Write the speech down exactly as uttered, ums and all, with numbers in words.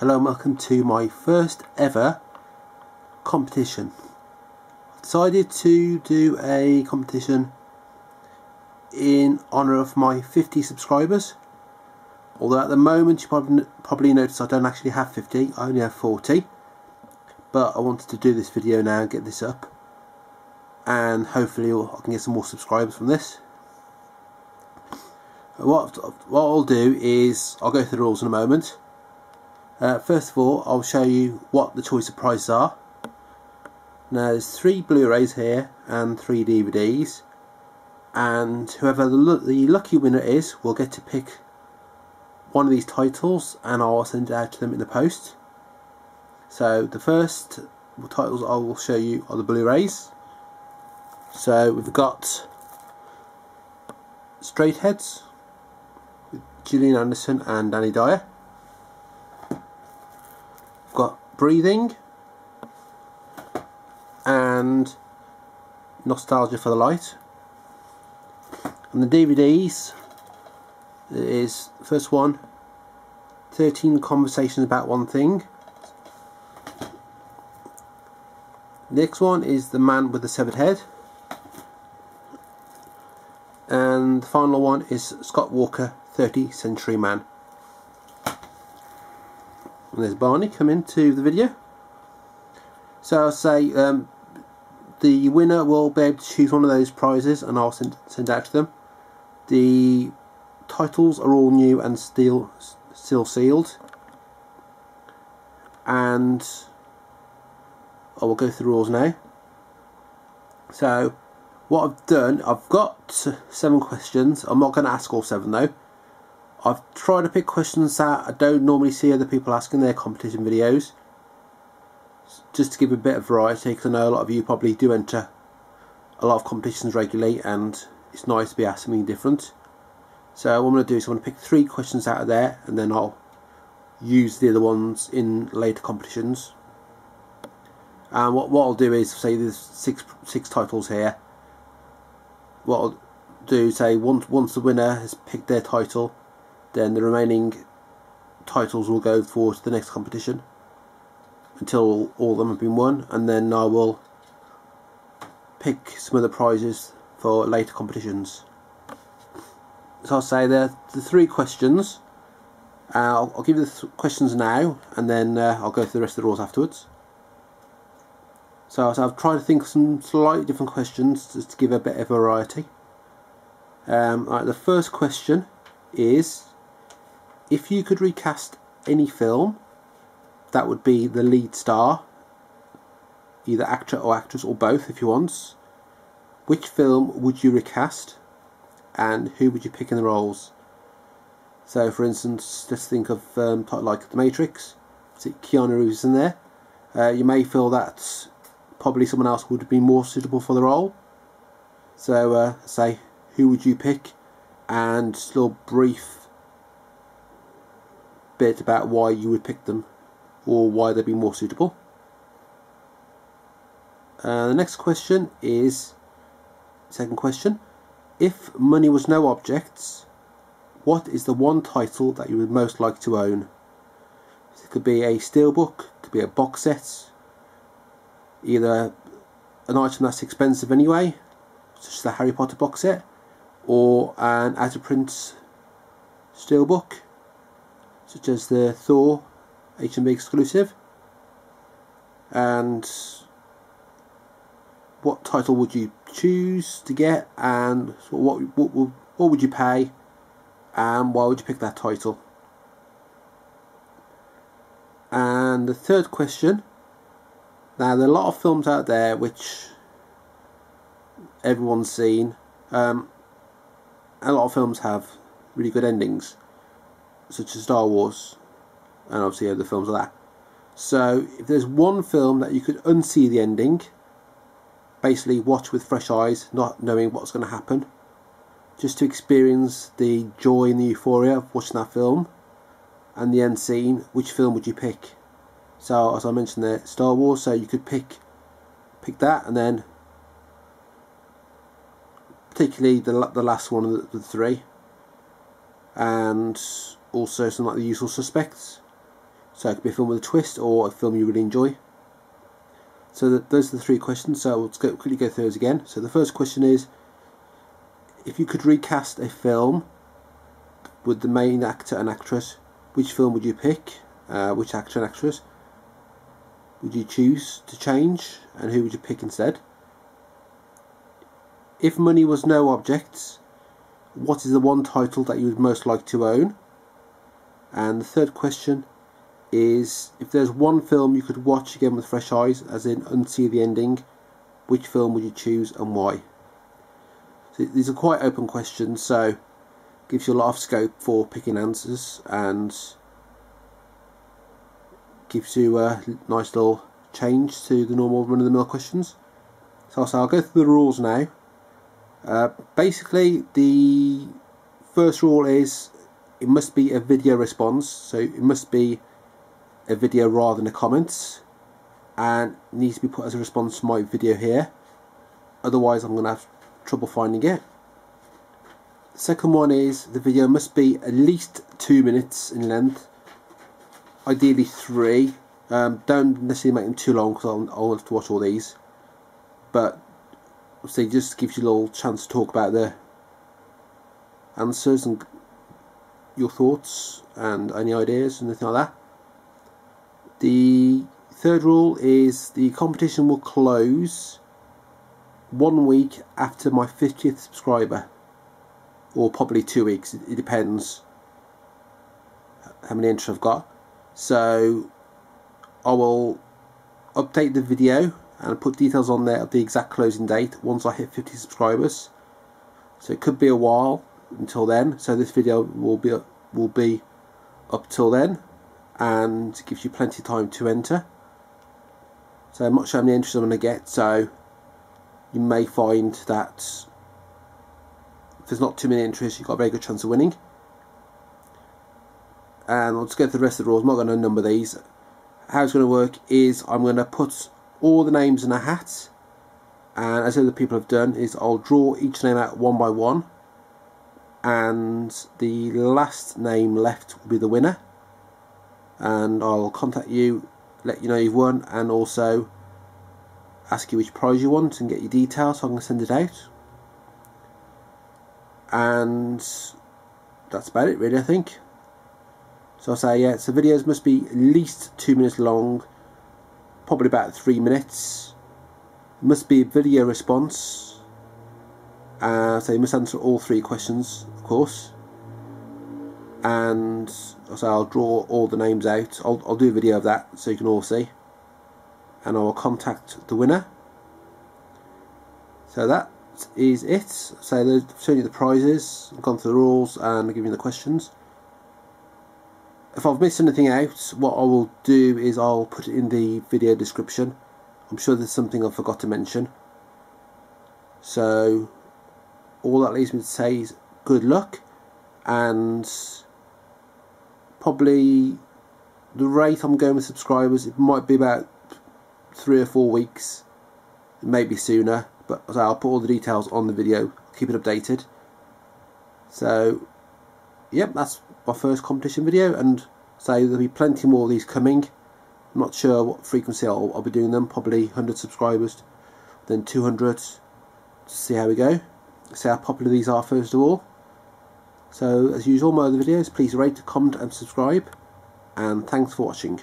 Hello and welcome to my first ever competition. I decided to do a competition in honour of my fifty subscribers, although at the moment you probably, probably notice I don't actually have fifty, I only have forty, but I wanted to do this video now and get this up, and hopefully I can get some more subscribers from this. What, what I'll do is, I'll go through the rules in a moment. Uh, first of all, I'll show you what the choice of prizes are. Now, there's three Blu-rays here and three D V Ds, and whoever the, the lucky winner is will get to pick one of these titles, and I'll send it out to them in the post. So the first titles I will show you are the Blu-rays. So we've got Straightheads with Gillian Anderson and Danny Dyer. We've got Breathing and Nostalgia for the Light. And the D V Ds is, first one, thirteen Conversations About One Thing. Next one is The Man with the Severed Head. And the final one is Scott Walker, thirtieth Century Man. And there's Barney come into the video. So I'll say um, the winner will be able to choose one of those prizes, and I'll send send out to them. The titles are all new and still still sealed, and I will go through the rules now. So what I've done, I've got seven questions. I'm not going to ask all seven though. I've tried to pick questions that I don't normally see other people asking their competition videos, just to give a bit of variety, because I know a lot of you probably do enter a lot of competitions regularly, and it's nice to be asked something different. So what I'm going to do is I'm going to pick three questions out of there, and then I'll use the other ones in later competitions. And what, what I'll do is, say there's six six titles here. What I'll do, say once once the winner has picked their title, then the remaining titles will go forward to the next competition until all of them have been won, and then I will pick some of the prizes for later competitions. So I'll say the, the three questions. Uh, I'll, I'll give you the th questions now, and then uh, I'll go through the rest of the rules afterwards. So, so I've tried to think of some slightly different questions just to give a bit of variety. Um, right, the first question is, if you could recast any film that would be the lead star, either actor or actress or both if you want, which film would you recast and who would you pick in the roles? So for instance, let's think of um, like The Matrix. See Keanu Reeves in there. Uh, you may feel that probably someone else would be more suitable for the role. So uh, say who would you pick, and just a little brief bit about why you would pick them or why they'd be more suitable. Uh, the next question is, second question, if money was no object, what is the one title that you would most like to own? It could be a steelbook, it could be a box set, either an item that's expensive anyway, such as the Harry Potter box set, or an out of print steelbook, such as the Thor H and B exclusive. And what title would you choose to get, and what what, what, what would you pay, and why would you pick that title? And the third question, now there are a lot of films out there which everyone's seen. um, A lot of films have really good endings, such as Star Wars, and obviously other films like that. So if there's one film that you could unsee the ending, basically watch with fresh eyes, not knowing what's going to happen, just to experience the joy and the euphoria of watching that film, and the end scene, which film would you pick? So as I mentioned there, Star Wars, so you could pick, pick that, and then particularly the, the last one of the, the three, and also something like The Usual Suspects. So it could be a film with a twist or a film you really enjoy. So that, those are the three questions, so we'll go, quickly go through those again. So the first question is, if you could recast a film with the main actor and actress, which film would you pick? Uh, which actor and actress would you choose to change, and who would you pick instead? If money was no object, what is the one title that you would most like to own? And the third question is, if there's one film you could watch again with fresh eyes, as in unsee the ending, which film would you choose and why? So these are quite open questions, so gives you a lot of scope for picking answers and gives you a nice little change to the normal run-of-the-mill questions. So I'll, say I'll go through the rules now. Uh, basically, the first rule is it must be a video response, so it must be a video rather than a comment, and needs to be put as a response to my video here, otherwise I'm going to have trouble finding it. The second one is the video must be at least two minutes in length, ideally three. Um, don't necessarily make them too long because I'll, I'll have to watch all these, but obviously just gives you a little chance to talk about the answers and your thoughts and any ideas and anything like that. The third rule is the competition will close one week after my fiftieth subscriber, or probably two weeks, it depends how many entries I've got. So I will update the video and put details on there of the exact closing date once I hit fifty subscribers. So it could be a while until then, so this video will be, will be up till then, and it gives you plenty of time to enter. So I'm not sure how many entries I'm going to get, so you may find that if there's not too many entries you've got a very good chance of winning. And I'll just go through the rest of the rules, I'm not going to number these. How it's going to work is I'm going to put all the names in a hat, and as other people have done is I'll draw each name out one by one, and the last name left will be the winner. And I'll contact you, let you know you've won, and also ask you which prize you want and get your details so I can send it out. And that's about it really, I think. So I'll say, yeah, so videos must be at least two minutes long, probably about three minutes. Must be a video response. Uh, so you must answer all three questions, of course. And so I'll draw all the names out. I'll, I'll do a video of that so you can all see, and I will contact the winner. So that is it. So they've shown you the prizes, I've gone through the rules and I've given you the questions. If I've missed anything out, what I will do is I'll put it in the video description. I'm sure there's something I forgot to mention. So all that leaves me to say is good luck, and probably the rate I'm going with subscribers, it might be about three or four weeks, maybe sooner, but I'll put all the details on the video, keep it updated. So yep, that's my first competition video, and so there'll be plenty more of these coming. I'm not sure what frequency I'll, I'll be doing them, probably one hundred subscribers, then two hundred, to see how we go, see how popular these are first of all. So as usual, my other videos, please rate, comment and subscribe, and thanks for watching.